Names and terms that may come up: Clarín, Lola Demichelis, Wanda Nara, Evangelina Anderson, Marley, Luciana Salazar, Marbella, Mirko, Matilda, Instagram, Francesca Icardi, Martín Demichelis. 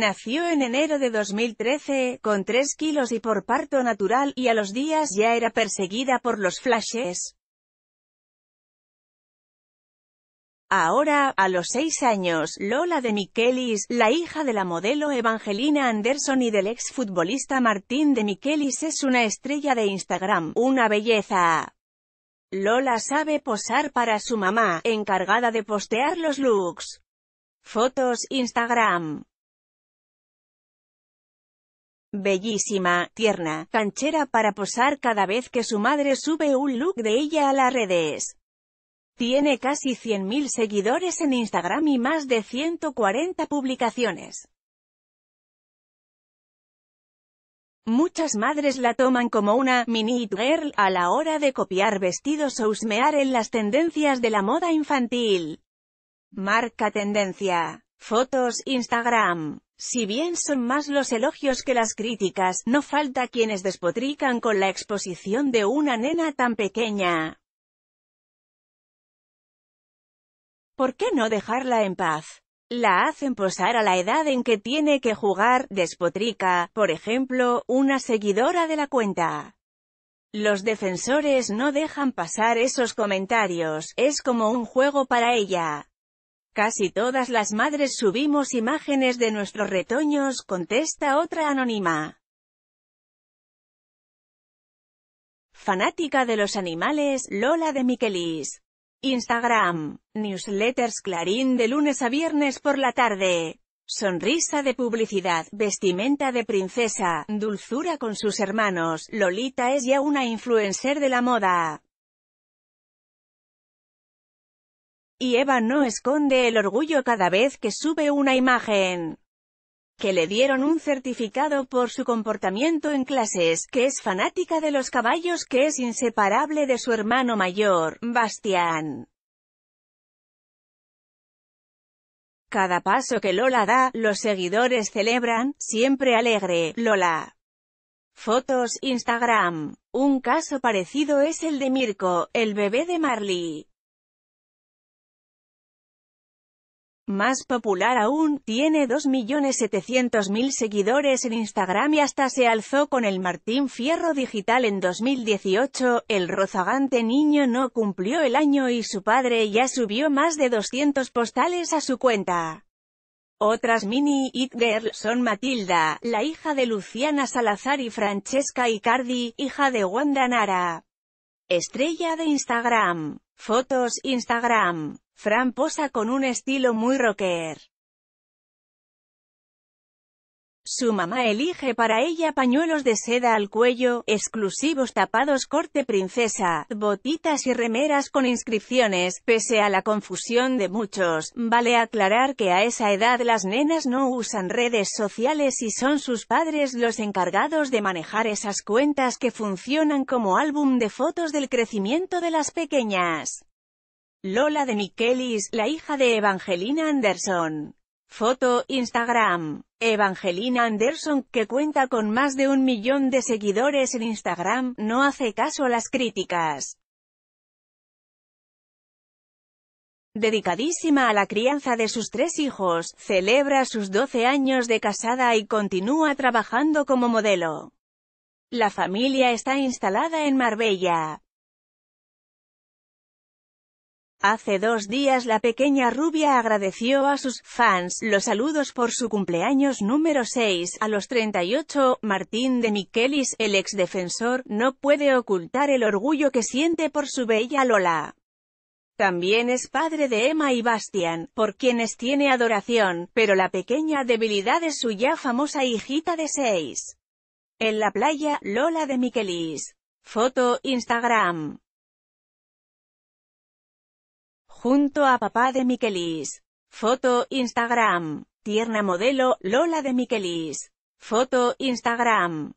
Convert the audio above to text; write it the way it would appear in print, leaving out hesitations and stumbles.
Nació en enero de 2013, con 3 kilos y por parto natural, y a los días ya era perseguida por los flashes. Ahora, a los 6 años, Lola Demichelis, la hija de la modelo Evangelina Anderson y del exfutbolista Martín Demichelis, es una estrella de Instagram, una belleza. Lola sabe posar para su mamá, encargada de postear los looks. Fotos, Instagram. Bellísima, tierna, canchera para posar cada vez que su madre sube un look de ella a las redes. Tiene casi 100.000 seguidores en Instagram y más de 140 publicaciones. Muchas madres la toman como una «minute girl» a la hora de copiar vestidos o husmear en las tendencias de la moda infantil. Marca tendencia. Fotos, Instagram. Si bien son más los elogios que las críticas, no falta quienes despotrican con la exposición de una nena tan pequeña. ¿Por qué no dejarla en paz? La hacen posar a la edad en que tiene que jugar, despotrica, por ejemplo, una seguidora de la cuenta. Los defensores no dejan pasar esos comentarios, es como un juego para ella. Casi todas las madres subimos imágenes de nuestros retoños, contesta otra anónima. Fanática de los animales, Lola Demichelis. Instagram. Newsletters Clarín de lunes a viernes por la tarde. Sonrisa de publicidad, vestimenta de princesa, dulzura con sus hermanos. Lolita es ya una influencer de la moda. Y Eva no esconde el orgullo cada vez que sube una imagen. Que le dieron un certificado por su comportamiento en clases, que es fanática de los caballos, que es inseparable de su hermano mayor, Bastián. Cada paso que Lola da, los seguidores celebran, siempre alegre, Lola. Fotos, Instagram. Un caso parecido es el de Mirko, el bebé de Marley. Más popular aún, tiene 2.700.000 seguidores en Instagram y hasta se alzó con el Martín Fierro Digital en 2018, el rozagante niño no cumplió el año y su padre ya subió más de 200 postales a su cuenta. Otras mini it girls son Matilda, la hija de Luciana Salazar, y Francesca Icardi, hija de Wanda Nara. Estrella de Instagram. Fotos, Instagram. Fran posa con un estilo muy rocker. Su mamá elige para ella pañuelos de seda al cuello, exclusivos tapados corte princesa, botitas y remeras con inscripciones. Pese a la confusión de muchos, vale aclarar que a esa edad las nenas no usan redes sociales y son sus padres los encargados de manejar esas cuentas que funcionan como álbum de fotos del crecimiento de las pequeñas. Lola Demichelis, la hija de Evangelina Anderson. Foto, Instagram. Evangelina Anderson, que cuenta con más de 1 millón de seguidores en Instagram, no hace caso a las críticas. Dedicadísima a la crianza de sus 3 hijos, celebra sus 12 años de casada y continúa trabajando como modelo. La familia está instalada en Marbella. Hace 2 días la pequeña rubia agradeció a sus fans los saludos por su cumpleaños número 6. A los 38, Martín Demichelis, el exdefensor, no puede ocultar el orgullo que siente por su bella Lola. También es padre de Emma y Bastián, por quienes tiene adoración, pero la pequeña debilidad es su ya famosa hijita de 6. En la playa, Lola Demichelis. Foto, Instagram. Junto a papá Demichelis. Foto, Instagram. Tierna modelo, Lola Demichelis. Foto, Instagram.